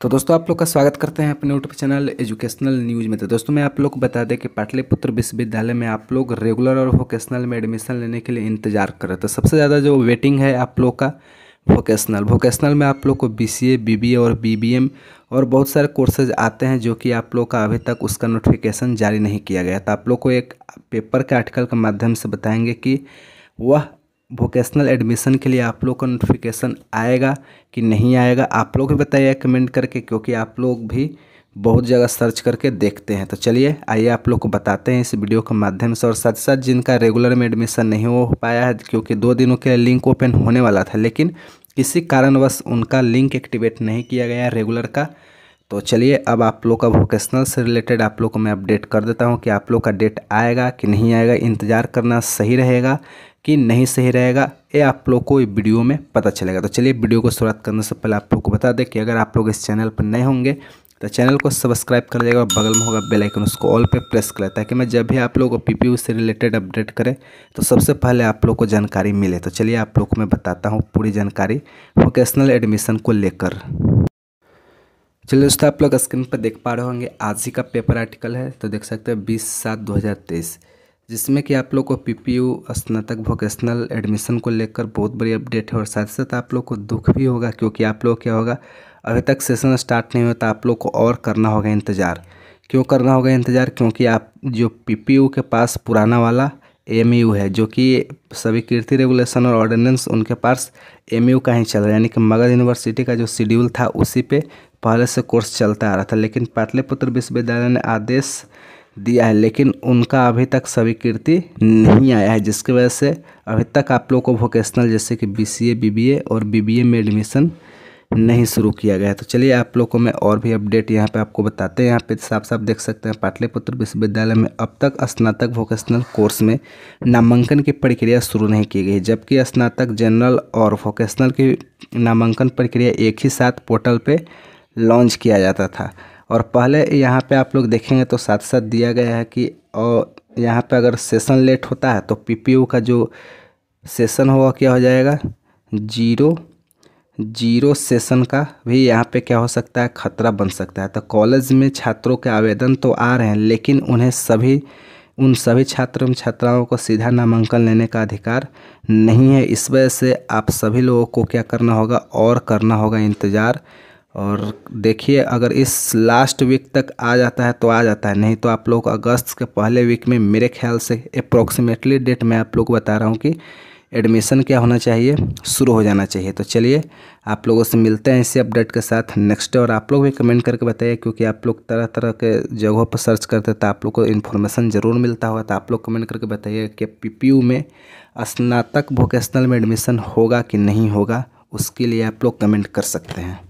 तो दोस्तों आप लोग का स्वागत करते हैं अपने यूट्यूब चैनल एजुकेशनल न्यूज़ में। तो दोस्तों मैं आप लोग को बता दें कि पाटलिपुत्र विश्वविद्यालय में आप लोग रेगुलर और वोकेशनल में एडमिशन लेने के लिए इंतजार कर रहे थे। सबसे ज़्यादा जो वेटिंग है आप लोग का वोकेशनल में आप लोग को BCA, BBA और BBM और बहुत सारे कोर्सेज आते हैं जो कि आप लोग का अभी तक उसका नोटिफिकेशन जारी नहीं किया गया। तो आप लोग को एक पेपर के आर्टिकल के माध्यम से बताएँगे कि वह वोकेशनल एडमिशन के लिए आप लोग का नोटिफिकेशन आएगा कि नहीं आएगा। आप लोग भी बताइए कमेंट करके, क्योंकि आप लोग भी बहुत जगह सर्च करके देखते हैं। तो चलिए आइए आप लोग को बताते हैं इस वीडियो के माध्यम से। और साथ साथ जिनका रेगुलर में एडमिशन नहीं हो पाया है, क्योंकि 2 दिनों के लिए लिंक ओपन होने वाला था लेकिन किसी कारणवश उनका लिंक एक्टिवेट नहीं किया गया रेगुलर का। तो चलिए अब आप लोग का वोकेशनल से रिलेटेड आप लोग को मैं अपडेट कर देता हूं कि आप लोग का डेट आएगा कि नहीं आएगा। इंतज़ार करना सही रहेगा कि नहीं सही रहेगा, ये आप लोग को इस वीडियो में पता चलेगा। तो चलिए वीडियो को शुरुआत करने से पहले आप लोग को बता दें कि अगर आप लोग इस चैनल पर नए होंगे तो चैनल को सब्सक्राइब कर लीजिएगा और बगल में होगा बेल आइकन, उसको ऑल पे प्रेस कर लें ताकि मैं जब भी आप लोग को PPU से रिलेटेड अपडेट करें तो सबसे पहले आप लोग को जानकारी मिले। तो चलिए आप लोग को मैं बताता हूँ पूरी जानकारी वोकेशनल एडमिशन को लेकर। चलिए दोस्तों आप लोग स्क्रीन पर देख पा रहे होंगे आज ही का पेपर आर्टिकल है, तो देख सकते हैं 20/7/2023, जिसमें कि आप लोग को PPU स्नातक वोकेशनल एडमिशन को लेकर बहुत बड़ी अपडेट है। और साथ साथ आप लोग को दुख भी होगा क्योंकि आप लोग क्या होगा अभी तक सेशन स्टार्ट नहीं होता। आप लोग को और करना होगा इंतज़ार। क्यों करना होगा इंतज़ार? क्योंकि आप जो PPU के पास पुराना वाला MU है, जो कि सभी कीर्ति रेगुलेशन और ऑर्डिनेंस, उनके पास MU का ही चल रहा है, यानी कि मगध यूनिवर्सिटी का जो शेड्यूल था उसी पे पहले से कोर्स चलता आ रहा था। लेकिन पाटलिपुत्र विश्वविद्यालय ने आदेश दिया है लेकिन उनका अभी तक स्वीकृति नहीं आया है, जिसकी वजह से अभी तक आप लोग को वोकेशनल जैसे कि BCA, BBA और BBM में एडमिशन नहीं शुरू किया गया है। तो चलिए आप लोग को मैं और भी अपडेट यहाँ पे आपको बताते हैं। यहाँ पे साफ साफ देख सकते हैं पाटलिपुत्र विश्वविद्यालय में अब तक स्नातक वोकेशनल कोर्स में नामांकन की प्रक्रिया शुरू नहीं की गई, जबकि स्नातक जनरल और वोकेशनल की नामांकन प्रक्रिया एक ही साथ पोर्टल पर लॉन्च किया जाता था। और पहले यहाँ पे आप लोग देखेंगे तो साथ साथ दिया गया है कि और यहाँ पे अगर सेशन लेट होता है तो PPU का जो सेशन होगा क्या हो जाएगा 0-0 सेशन का भी यहाँ पे क्या हो सकता है खतरा बन सकता है। तो कॉलेज में छात्रों के आवेदन तो आ रहे हैं लेकिन उन्हें उन सभी छात्रों छात्राओं को सीधा नामांकन लेने का अधिकार नहीं है। इस वजह से आप सभी लोगों को क्या करना होगा और करना होगा इंतज़ार। और देखिए अगर इस लास्ट वीक तक आ जाता है तो आ जाता है, नहीं तो आप लोग अगस्त के पहले वीक में मेरे ख्याल से अप्रॉक्सीमेटली डेट मैं आप लोग को बता रहा हूँ कि एडमिशन क्या होना चाहिए शुरू हो जाना चाहिए। तो चलिए आप लोगों से मिलते हैं इसी अपडेट के साथ नेक्स्ट। और आप लोग भी कमेंट करके बताइए क्योंकि आप लोग तरह तरह के जगहों पर सर्च करते तो आप लोग को इन्फॉर्मेशन ज़रूर मिलता होगा। तो आप लोग कमेंट करके बताइए कि PPU में स्नातक वोकेशनल में एडमिशन होगा कि नहीं होगा, उसके लिए आप लोग कमेंट कर सकते हैं।